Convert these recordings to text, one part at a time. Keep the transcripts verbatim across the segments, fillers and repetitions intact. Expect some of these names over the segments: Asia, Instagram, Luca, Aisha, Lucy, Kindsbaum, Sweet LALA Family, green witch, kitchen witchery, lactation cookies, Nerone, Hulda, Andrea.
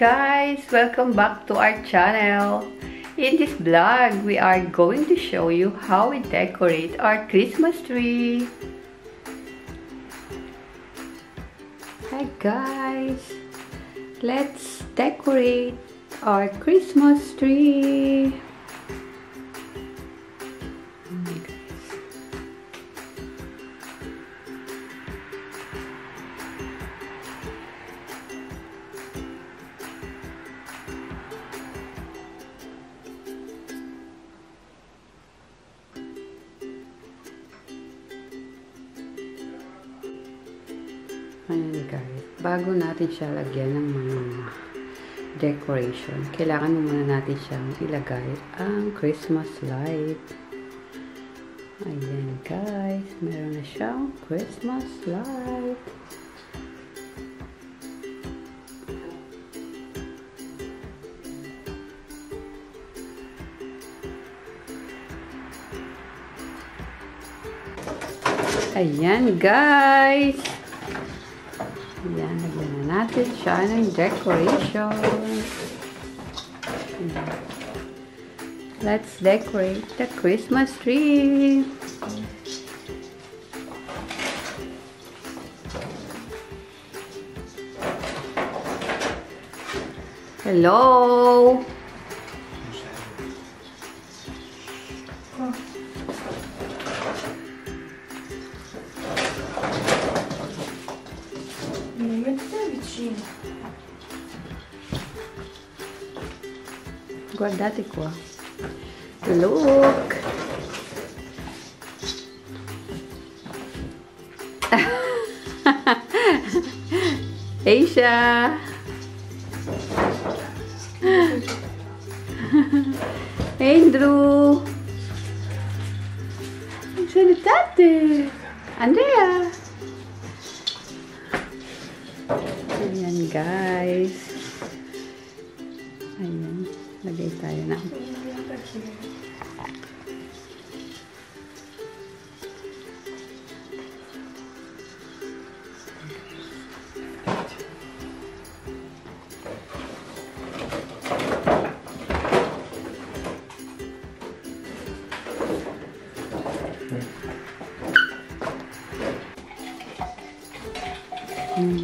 guys, welcome back to our channel. In this vlog, we are going to show you how we decorate our Christmas tree. Hi guys, let's decorate our Christmas tree. Ayan guys, bago natin siya lagyan ng mga decoration, kailangan muna natin siyang ilagay ang Christmas light. Ayan guys, meron na siyang Christmas light. Ayan guys! Ayan, lagyan na natin siya ng decoration. Let's decorate the Christmas tree. Hello! Guardate qua. Look! Aisha! Andrew! Salutate! Andrea! Ayan guys. Ayan. Lagay tayo na. Ayan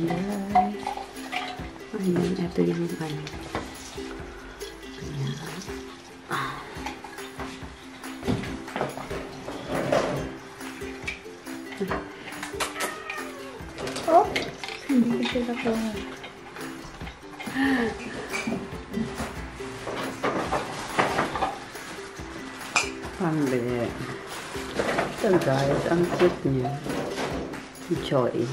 guys. Ayan, ito yung ano. Ayan. Oh! Hindi ko sila ko. Pambi. Ito guys, ang cute niya. Joy.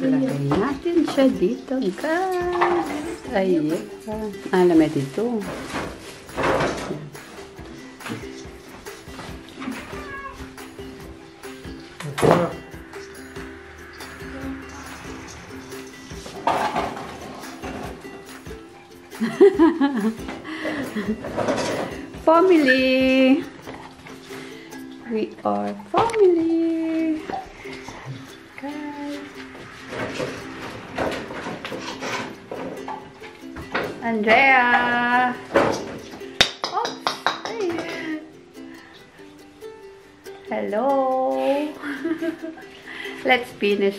Lagay natin siya dito guys. Ayan. Alam mo dito. Family! We are family! Guys! Andrea! Oh, hey. Hello! Let's finish!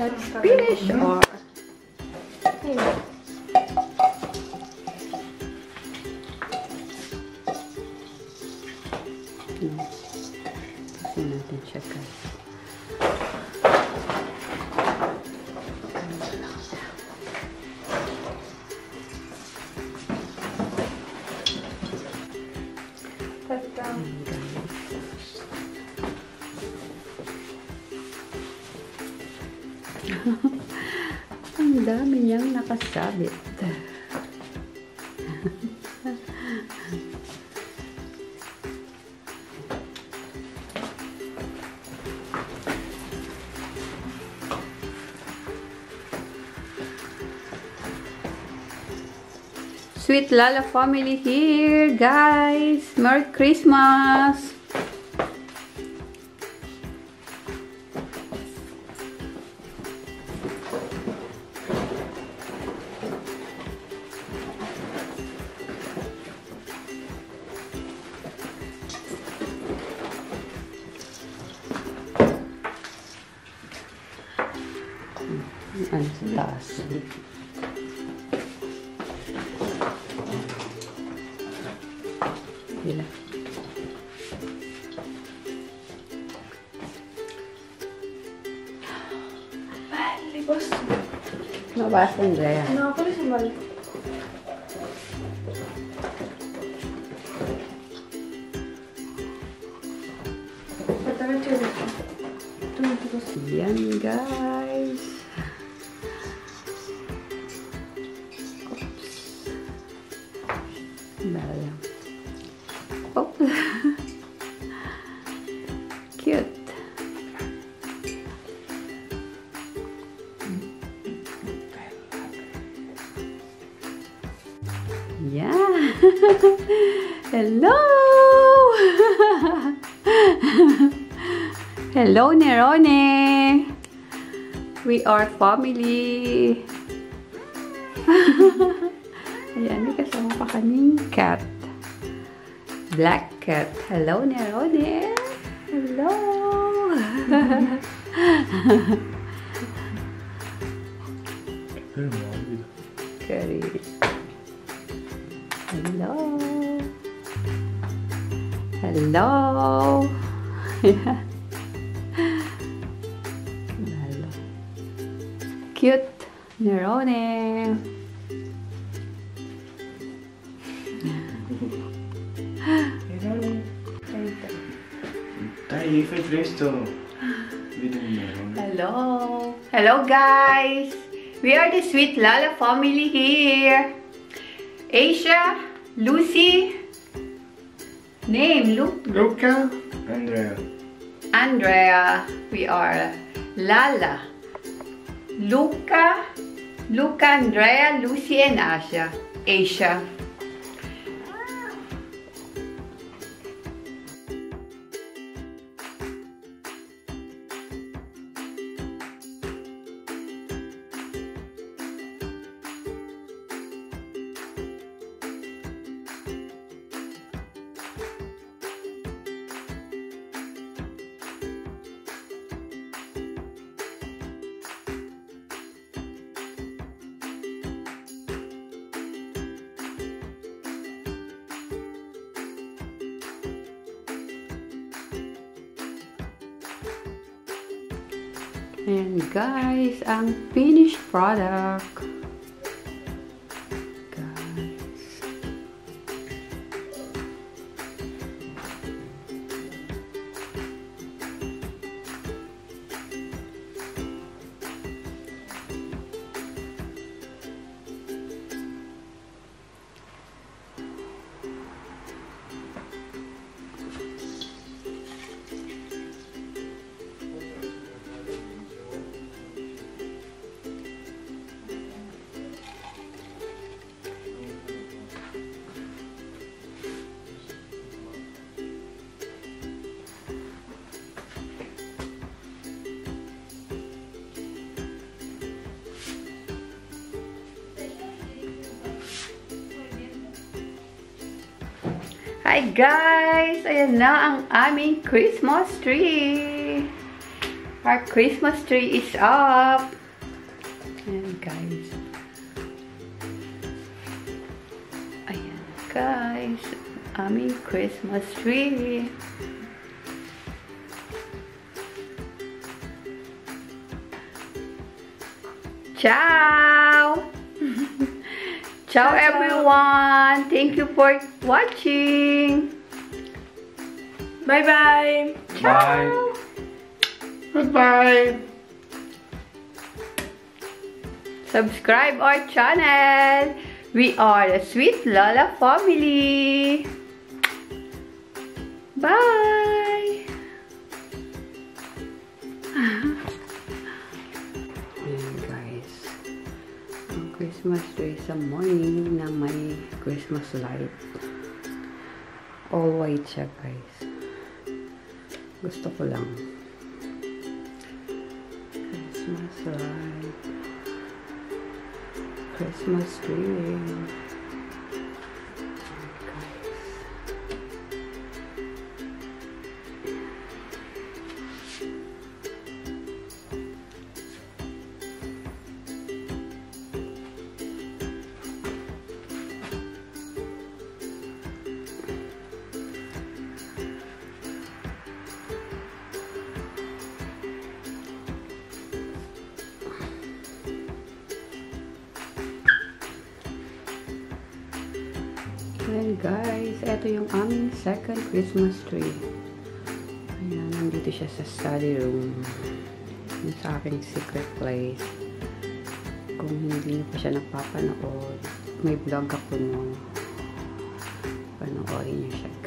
Let's finish our... Kasi natin siya guys. Ang dami niyang nakasabit. Sweet Lala family here, guys! Merry Christmas! Ano sa taas? Yun na. Bali, boss. Mabasa, Andrea. No, pero si Mal. Yan, guys. Oops. Bala. Oh. Cute. Yeah. Hello. Hello, Nerone. We are family! Ayan, may kasama pa kaming cat. Black cat. Hello, Nerone! Hello! Curry. Hello! Hello! Cute Nerone. Hello. Hello guys. We are the Sweet Lala family here. Asia, Lucy, name Luke, Luca, Andrea. Andrea. We are Lala. Luca, Luca, Andrea, Lucy, and Asia. Asia. And guys, ang finished product. Guys. Hi guys! Ayan na ang aming Christmas tree! Our Christmas tree is up! Ayan guys. Ayan guys. Aming Christmas tree. Ciao! Ciao everyone! Thank you for watching! Bye-bye! Ciao! Goodbye! Subscribe our channel! We are the Sweet Lala family! Bye! Christmas tree sa morning na may Christmas light. All white siya guys. Gusto ko lang. Christmas light. Christmas tree. Guys. Ayan guys, ito yung aming second Christmas tree. Ayan, nandito siya sa study room. Yung sa aking secret place. Kung hindi pa siya napapanood, may vlog ako nun. Panoorin niyo siya.